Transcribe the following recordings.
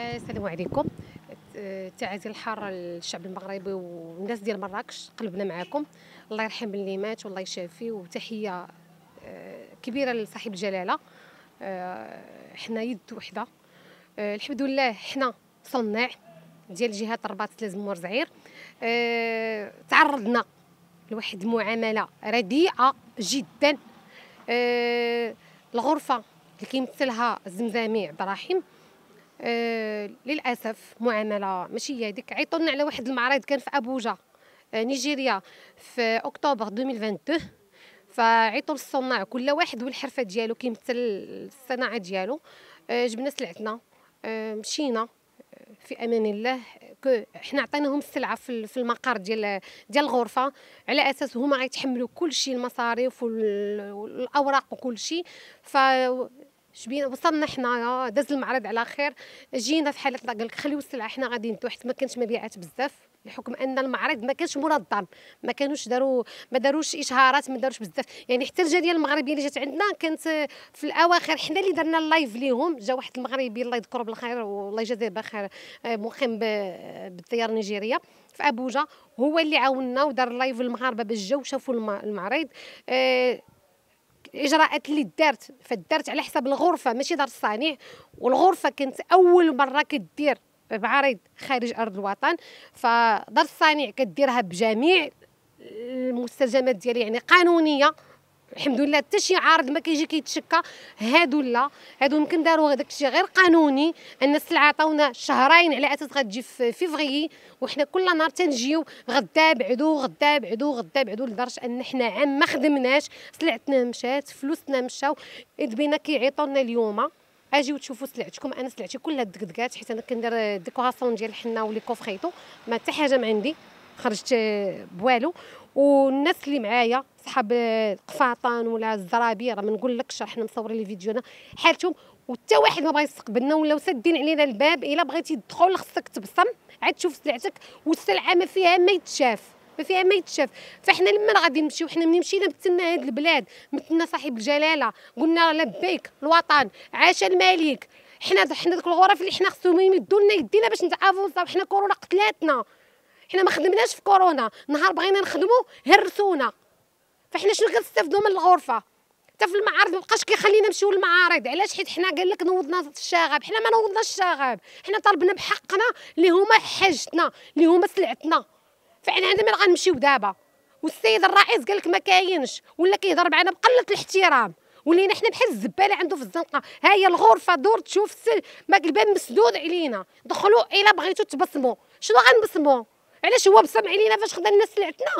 السلام عليكم. التعازي الحاره للشعب المغربي والناس ديال مراكش، قلبنا معكم. الله يرحم اللي مات والله يشافيه، وتحيه كبيره لصاحب الجلاله. حنا يد وحده، الحمد لله. حنا صناع ديال جهه الرباط تلازم وزعير، تعرضنا لواحد المعامله رديئه جدا. الغرفه اللي كيمثلها الزمزامي عبد الرحيم، للاسف معامله ماشي هي ديك. عيطولنا على واحد المعرض كان في ابوجا، نيجيريا، في اكتوبر 2022. فعيطوا للصناع كل واحد والحرفه ديالو كيمثل الصناعه ديالو. جبنا سلعتنا، مشينا في امان الله. حنا عطيناهم السلعه في المقر ديال الغرفه، على اساس هما غيتحملوا كلشي، المصاريف والاوراق وكلشي. ف شبينا وصلنا حنايا، داز المعرض على خير. جينا في حاله قال لك خليو السلعه حنا غادي ندوي، حيت ما كانش مبيعات بزاف، بحكم ان المعرض ما كانش منظم، ما داروش اشهارات، ما داروش بزاف. يعني حتى الجاليه المغربيه اللي جات عندنا كانت في الاواخر، حنا اللي درنا اللايف ليهم. جا واحد المغربي الله يذكره بالخير والله يجازيه بخير، مقيم بالديار النيجيريه في ابوجا، هو اللي عاوننا ودار اللايف المغاربه باش جاو شافوا المعرض. الاجراءات اللي دارت على حساب الغرفه، ماشي دار الصانع. والغرفه كانت اول مره كدير معارض خارج ارض الوطن، فدار الصانع كديرها بجميع المستلزمات ديالها، يعني قانونيه الحمد لله. حتى شي عارض ما كيجي كيتشكى. هادو لا، هادو يمكن داروا هذاك الشيء غير قانوني. ان السلعه عطاونا شهرين على اساس غتجي في فيفري، وحنا كل نهار تنجيو غدا بعدو غدا بعدو غدا بعدو، لدرجه ان حنا عام ما خدمناش، سلعتنا مشات، فلوسنا مشاو. اذ بينا كيعيطوا لنا اليوم اجيو تشوفوا سلعتكم. انا سلعتي كلها دكدكات، حيت انا كندير ديكوراسيون ديال الحنه ولي كوفخيتو، ما حتى حاجه ما عندي، خرجت بوالو. والناس اللي معايا صحاب القفاطان ولا الزرابي، راه ما نقولكش، حنا مصورين لي فيديونا حالتهم، وحتى واحد ما بغا يستقبلنا، ولاو سادين علينا الباب. الا بغيتي تدخل خصك تبصم عاد تشوف سلعتك، والسلعه ما فيها ما يتشاف. فاحنا لما غادي نمشيو، حنا ملي مشينا مثلنا هاد البلاد، مثلنا صاحب الجلاله، قلنا لبيك الوطن عاش الملك. حنا ديك الغرف اللي حنا خصهم يمدوا لنا يدينا باش نتعافوا. حنا كورونا قتلاتنا، حنا ما خدمناش في كورونا، نهار بغينا نخدمو هرسونا. فاحنا شنو كنستافدو من الغرفه؟ حتى في المعارض مابقاش كيخلينا نمشيو للمعارض. علاش؟ حيت حنا قال لك نوضنا الشغب، حنا ما نوضناش الشغب، حنا طالبنا بحقنا اللي هما حاجتنا، اللي هما سلعتنا. فاحنا عندنا مين غنمشيو دابا؟ والسيد الرئيس قال لك ما كاينش، ولا كيهضر معنا بقله الاحترام، ولينا حنا بحال الزباله عنده في الزنقه. ها هي الغرفه، دور تشوف ما الباب مسدود علينا، دخلوا الا بغيتو تبصموا. شنو غنبصموا؟ علاش هو بصم علينا فاش خدا لنا سلعتنا؟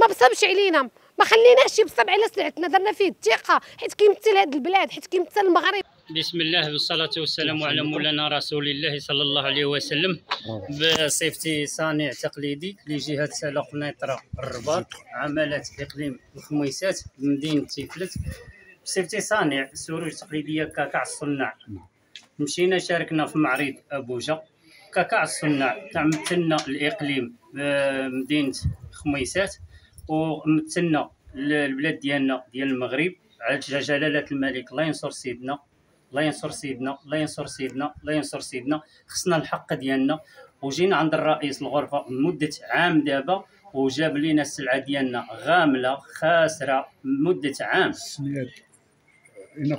ما بصمش علينا، ما خليناش يبصم على سلعتنا، درنا فيه الثقه، حيت كيمثل هاد البلاد، حيت كيمثل المغرب. بسم الله والصلاه والسلام على مولانا رسول الله صلى الله عليه وسلم. بصفتي صانع تقليدي لجهه سلا قنيطره الرباط، عماله اقليم الخميسات بمدينه تيفلت. بصفتي صانع سروج تقليديه كاكاع الصناع، مشينا شاركنا في معرض ابوجا كاكاع الصناع، مثلنا الاقليم مدينه خميسات، ومثلنا البلاد ديالنا ديال المغرب على جلاله الملك. الله ينصر سيدنا. خصنا الحق ديالنا. وجينا عند الرئيس الغرفه مده عام دابا، وجاب لينا السلعه ديالنا غامله خاسره مده عام. هنا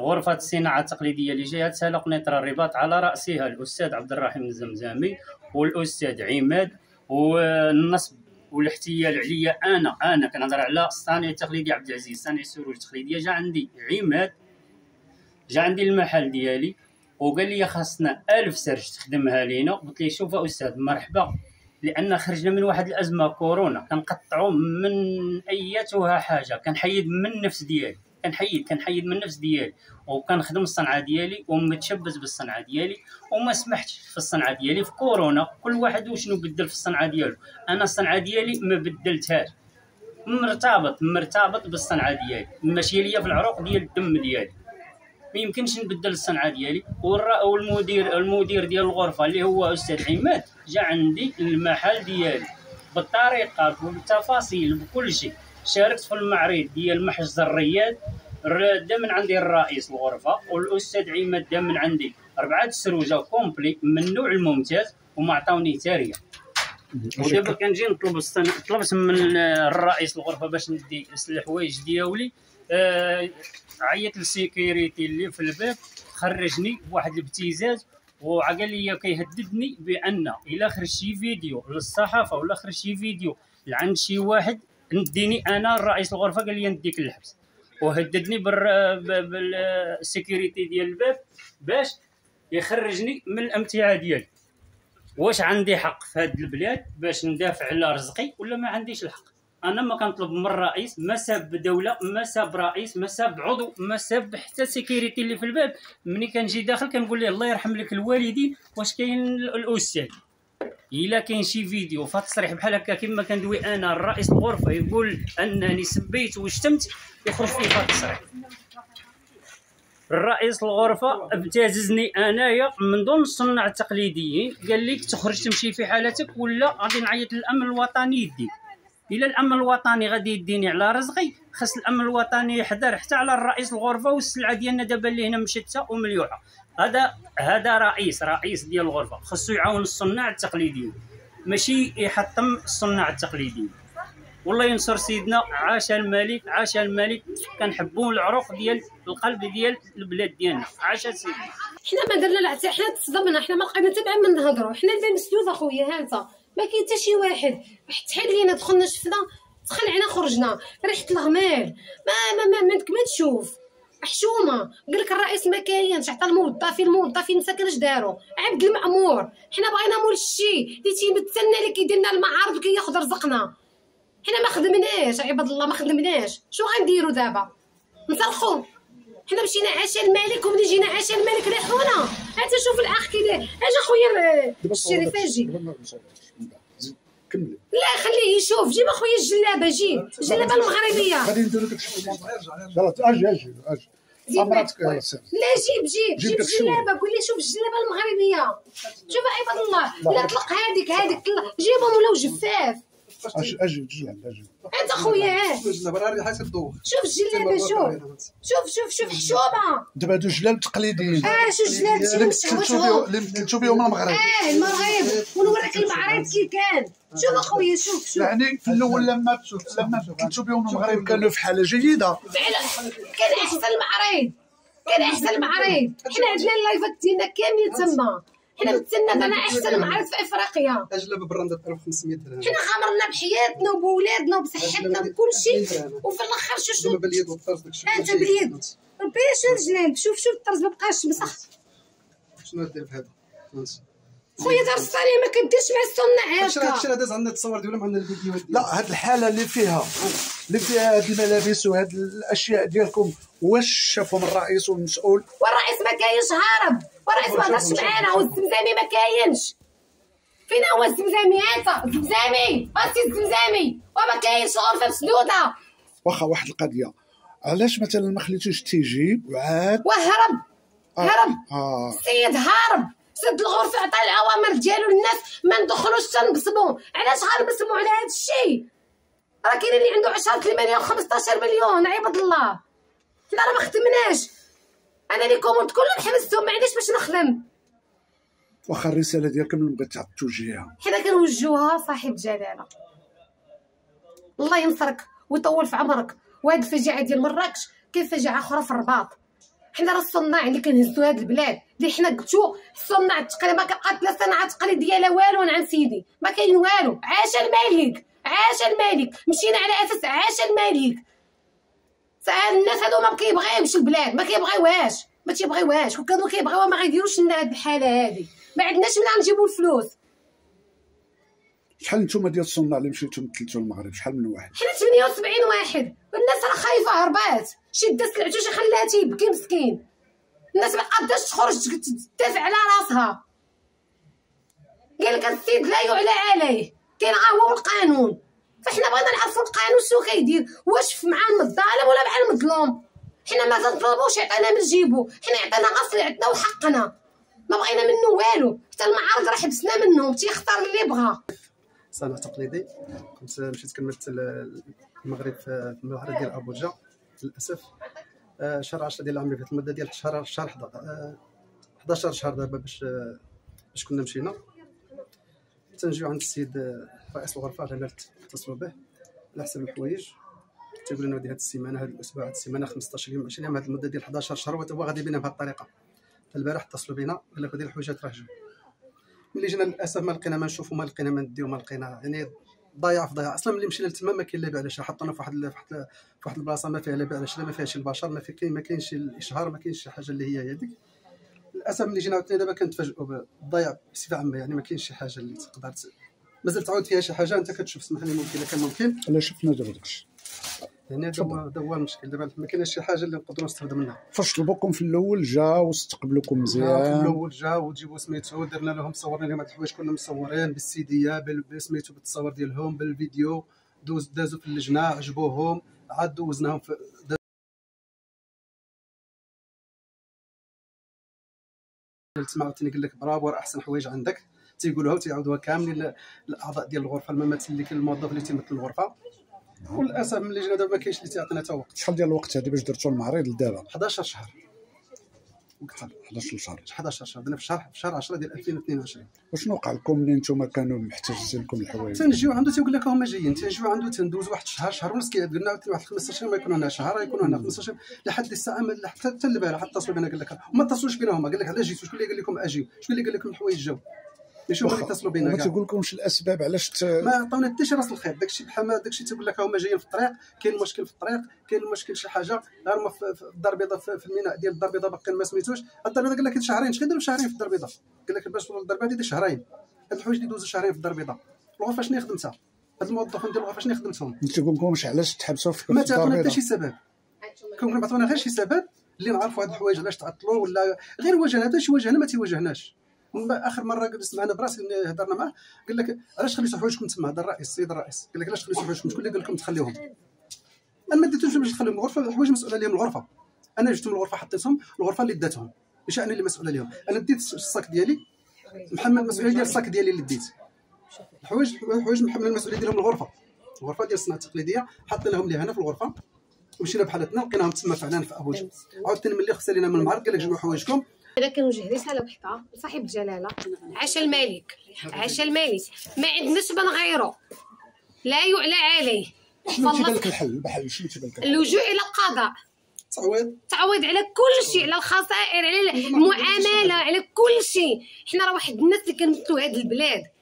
غرفة الصناعة التقليدية لجهة سلا قنيطرة الرباط، على رأسها الأستاذ عبد الرحيم الزمزامي والأستاذ عماد. والنصب والاحتيال عليا أنا كنهضر على الصانع التقليدي عبد العزيز، صانع السروج التقليدية. جا عندي عماد، جا عندي المحل ديالي، وقال لي خاصنا 1000 سرج تخدمها لينا. قلت ليه شوف أستاذ مرحبا، لأن خرجنا من واحد الأزمة كورونا، كنقطعو من أيتها حاجة، كنحيد من النفس ديالي، كنحيد من النفس ديالي، وكنخدم الصنعه ديالي، ومتشبث بالصنعه ديالي، وما سمحتش في الصنعه ديالي في كورونا. كل واحد وشنو بدل في الصنعه ديالو. انا الصنعه ديالي ما بدلتهاش، مرتبط بالصنعه ديالي، ماشيه ليا في العروق ديال الدم ديالي، ما يمكنش نبدل الصنعه ديالي. والمدير ديال الغرفه اللي هو استاذ عماد جا عندي المحل ديالي بالطريقه بالتفاصيل بكل شيء. شاركت في المعرض ديال محجز الرياض، دا من عندي الرئيس الغرفه، والاستاذ عماد دا من عندي 4 سروجه كومبلي من النوع الممتاز وما عطاوني حتى ريال. ودابا كنجي نطلب طلبت من الرئيس الغرفه باش ندي الحوايج ديالي. عيط للسيكيوريتي اللي في الباب خرجني بواحد الابتزاز وقال لي كيهددني بان الا خرجتي فيديو للصحافه ولا خرجتي فيديو لعند شي واحد نديني انا. الرئيس الغرفه قال لي نديك للحبس وهددني بالسيكيوريتي ديال الباب باش يخرجني من الامتعه ديالي. واش عندي حق في هاد البلاد باش ندافع على رزقي ولا ما عنديش الحق؟ انا ما كنطلب من الرئيس، ما ساب دوله، ما ساب رئيس، ما ساب عضو، ما ساب حتى سيكيوريتي اللي في الباب. ملي كنجي داخل كنقول ليه الله يرحم لك الوالدين واش كاين الاستاذ. الا كاين شي فيديو فهاد التصريح بحال هكا كما كندوي انا الرئيس الغرفه يقول انني سبيت وشتمت يخرج فيه فهاد التصريح. الرئيس الغرفه ابتززني انايا من دون الصناع التقليديين، قال ليك تخرج تمشي في حالتك ولا غادي نعيط للامن الوطني يديك. الى الامن الوطني غادي يديني على رزقي خاص الامن الوطني يحضر حتى على الرئيس الغرفه والسلعه ديالنا دابا اللي هنا مشتته ومليوحه. هذا رئيس ديال الغرفه خاصو يعاون الصناع التقليديين ماشي يحطم الصناع التقليديين. والله ينصر سيدنا، عاش الملك عاش الملك. كنحبوا العروق ديال القلب ديال البلاد ديالنا، عاش سيدنا. حنا ما درنا لا حتى حنا تصدمنا، حنا ما لقينا حتى بعين نهضروا، حنا اللي مسدود اخويا. ها انت ما كاين حتى شي واحد حتى حد لينا، دخلنا شفنا تخلعنا خرجنا، ريحه الغمال ما عندك ما تشوف، حشومه. قال لك الرئيس ما كاينش، عطى الموظفين، الموظفين مساكن اش داروا؟ عبد المامور، حنا بغينا مول الشي اللي تيمثلنا اللي كيدير لنا المعارض وكياخذ رزقنا. حنا ما خدمناش عباد الله، ما خدمناش، شنو غنديروا دابا؟ نصرخوا؟ حنا مشينا عشا الملك وملي جينا عشا الملك ريحونا. انت شوف الاخ كي داير. اجي خويا الشريف اجي. لا خليه يشوف، جيب اخويا الجلابه، جيب الجلابه المغربيه. غادي ندير لك شي حاجه يلا اجي امراتك. لا جيب الجلابه، قول لي شوف الجلابه المغربيه. شوف عباد الله لا طلق هذيك جيبهم ولاو جفاف. اجي انت خويا شوف الجلابه، شوف حشومه. دابا هادو جلاب تقليديين، شوف جلاب اللي مثلتو بهم المغرب، المغرب. ونوريك المغرب كي كان. شوف اخويا شوف يعني في الاول لما مثلتو بهم المغرب كانوا في حاله جيده، كان احسن المعرض، كان احسن المعرض. حنا عندنا اللايفات ديالنا كاملين تما، حنا مثلنا انا احسن معرض في افريقيا. اجلب برندة 1500 درهم. حنا غامرنا بحياتنا وبولادنا وبصحتنا وبكل شيء، وفي الاخر شوف باليد والطرز داكشي. انت باليد ربي شنو جنانك، شوف الطرز ما بقاش مسخ. شنو دير بهذا؟ خويا دار الصاليه ما كديرش مع الصناع هكا. هادشي راه داز عندنا التصاور ديالهم، عندنا الفيديوهات. لا هاد الحاله اللي فيها هاد الملابس وهاد الاشياء ديالكم، واش شافهم الرئيس والمسؤول؟ والرئيس ما كاينش، هارب. والرئيس ما هضرش معانا، والزمزامي ما كاينش. فين هو الزمزامي؟ انت الزمزامي باسي الزمزامي وما كاينش، غرفه مسدوده. واخا واحد القضيه، علاش مثلا ما خليتوش تيجيب وعاد وهرب؟ هرب السيد، هارب سد الغرفه، عطى الاوامر ديالو للناس ما ندخلوش تنبصمو. علاش غنبصمو على هذا الشيء؟ راه كاين اللي عنده 10 مليون 15 مليون عباد الله. حنا راه ما خدمناش، انا لي كوموند كلهم حبستهم ما عنديش باش نخدم. واخا الرساله ديالكم اللي بغيتي توجهيها؟ حنا كنوجهوها صاحب جلاله، الله ينصرك ويطول في عمرك. وهاد الفجيعه ديال مراكش كاين فجيعه اخرى في الرباط. حنا راه الصناع اللي كنهزوا هاد البلاد اللي حنا قلتو الصناع التقليدي ما كتبقى لا صناعه تقليديه لا والو. انا عن سيدي ما كاين والو. عاش الملك عاش الملك، مشينا على اساس عاش الملك. الناس هادو ما كيبغيوش البلاد، ما كيبغيوهاش كون كانوا كيبغيوها ما غيديروش لنا هاد الحاله هادي. ما عندناش منين نجيبو الفلوس. شحال نتوما ديال الصناع اللي مشيتو مثلتو المغرب؟ شحال من واحد؟ حنا 78 واحد. والناس راه خايفه، هربات شده سلعتو شي خلاها تيبكي مسكين. الناس ما قاداش تخرج تدافع على راسها. قال لك السيد لا يعلى عليه، كاين غا هو القانون. فحنا بغينا نعرفوا القانون شنو كيدير، واش مع الظالم ولا مع المظلوم. حنا ما تنطلبوش يعطينا من جيبو، حنا يعطينا غا سلعتنا وحقنا، ما بغينا منو والو. حتى المعارض راه حبسنا منهم، تيختار اللي بغا. صناعة تقليدي، كنت مشيت كنمثل المغرب في المعرض ديال أبوجا. للأسف شهر 10 ديال العام اللي فات، المدة ديال شهر 11 11 شهر دابا باش كنا مشينا تنجيو عند السيد رئيس الغرفه على اتصلوا به على حسب الحوايج. تيقول لنا ودي هاد السيمانه هاد الاسبوع هاد السيمانه 15 يوم 20 يوم هاد المده ديال 11 شهر هو غادي بينا بهاد الطريقه. البارح اتصلوا بينا قال لك هادي الحوايج ترجعوا. ملي جينا للاسف ما لقينا ما نشوفوا ما لقينا ما نديو ما لقينا يعني ضياع في ضياع. اصلا ملي مشينا لتما ما كاين لا بيع لا شراء، حطونا فواحد البلاصه ما فيها لا بيع لا شراء، ما فيهاش البشر، ما كاينش الاشهار، ما كاينش شي حاجه اللي هي هذيك. للاسف ملي جينا عاوتاني دابا كنتفاجئوا بالضياع بصفه عامه، يعني ما كاينش شي حاجه اللي تقدر مازال تعاود فيها شي حاجه انت كتشوف. اسمح لي ممكن الا كان ممكن انا شفنا دابا داكشي، يعني هذا هو المشكل دابا ما كاينش شي حاجه اللي نقدروا نستافدوا منها. فاش طلبوكم في الاول جا واستقبلوكم مزيان، في الاول جا وجيبوا سميتو درنا لهم صورنا لهم هاد الحوايج كلهم مصورين بالسيديه بسميتو بالتصاور ديالهم بالفيديو. دازوا في اللجنه عجبوهم عاد دوزناهم في تسمعوا تاني قال لك برافو راه احسن حوايج عندك. تيقولوها وتيعاودوها كاملين الاعضاء ديال الغرفه المماثل اللي كاين الموظف اللي تيمثل الغرفه. وللاسف ملي جينا دابا ما كاينش اللي تيعطينا حتى وقت. شحال ديال الوقت هذه باش درتوا المعرض لدابا؟ 11 شهر وكثر، 11 شهر 11 شهر درنا في شهر 10 ديال 2022. وشنو وقع لكم ملي نتوما كانوا محتاجين لكم الحوايج؟ تنجيو عنده تيقول لك هما جايين، تنجيو عنده تندوز واحد شهر شهر ونص كيعاد لنا واحد 15 يوم ما يكونوا هنا، شهر يكونوا هنا 15 يوم لحد الساعه حتى البارح اتصلوا بنا قال لك وما اتصلوش بنا هما قال لك علاش جيتوا؟ شكون اللي قال لكم اجيو؟ شكون اللي قال لكم الحوايج جاو؟ شوف اللي اتصلوا بينا كاع ما تيقولكمش الاسباب علاش ما عطاونا حتى شي راس الخير. داكشي بحال داكشي تيقول لك هما جايين في الطريق، كاين مشكل في الطريق، كاين مشكل شي حاجه غير في الدار البيضاء في الميناء ديال الدار البيضاء باقي ما سميتوش. الدار البيضاء قال لك شهرين، اش كنديروا شهرين في الدار البيضاء؟ قال لك باش نوصلوا للدار البيضاء شهرين. هاد الحوايج اللي دوزوا شهرين في الدار البيضاء الغرفه شنو خدمتها؟ هاد الموظفين ديال الغرفه شنو خدمتهم؟ ما تيقولكمش علاش تحبسوا في الدار البيضاء، ما تعطونا حتى شي سبب. كون عطونا غير شي سبب اللي نعرفوا هاد الحوايج علاش تعطلوا ولا غير واجهنا شي واجهنا ما تيواجهناش. اخر مره جلست معنا براسي هضرنا معاه قال لك علاش خليتوا حوايجكم تما؟ هذا الرئيس السيد الرئيس قال لك علاش خليتوا حوايجكم؟ شكون اللي قال لكم تخليوهم؟ انا ما ديتوش باش نخليهم الغرفه، الحوايج مسؤوله عليهم الغرفه. انا جبتهم الغرفه حطيتهم الغرفه اللي داتهم، ماشي انا اللي مسؤول عليهم. انا ديت الصاك ديالي، محمد المسؤوليه ديال الصاك ديالي اللي ديت الحوايج محمد المسؤوليه ديالهم الغرفه ديال الصناعه التقليديه حطيناهم ليها هنا في الغرفه ومشينا بحال هنا لقيناهم تما فعلا في ابوجا. عاوتاني ملي خص لينا من المعرض قال لك جمعوا حوايجكم. انا كنوجه رساله بسيطه لصاحب الجلاله، عاش الملك عاش الملك، ما عندناش بان غيره لا يعلى عليه. شنو تيبان لك الحل؟ بحال شنو تيبان لك؟ اللجوء الى القضاء، تعويض على كل شيء، على الخسائر، على المعامله، على كل شيء. حنا راه واحد الناس اللي كنمثلوا هذه البلاد،